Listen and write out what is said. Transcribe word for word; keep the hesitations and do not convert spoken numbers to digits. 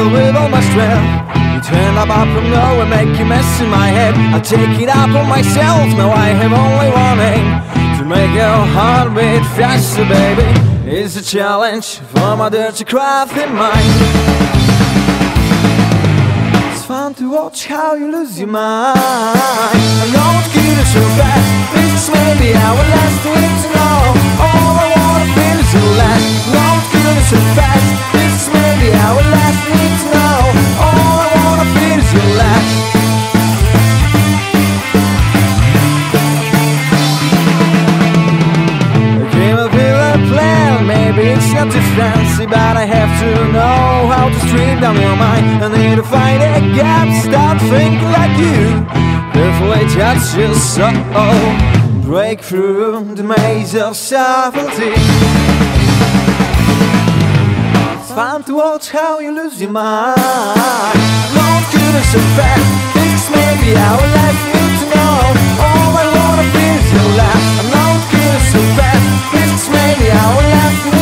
over with all my strength. You turn up up from nowhere, make a mess in my head. I take it up on myself, now I have only one aim: to make your heartbeat faster, baby. It's a challenge for my dirty craft in mind. It's fun to watch how you lose your mind. I know it's getting so bad. This may be our last week to know. All I wanna feel is your last. I know it's getting so fast. This may be our last week to know. All I wanna feel is your last. It's not too fancy, but I have to know how to strip down your mind. I need to find a gap, start thinking like you. Carefully touch your soul, break through the maze of subtlety. It's time to watch how you lose your mind. No goodness so bad, this may be our life need to know. All I wanna feel is your laugh. No goodness so bad, this may be our life.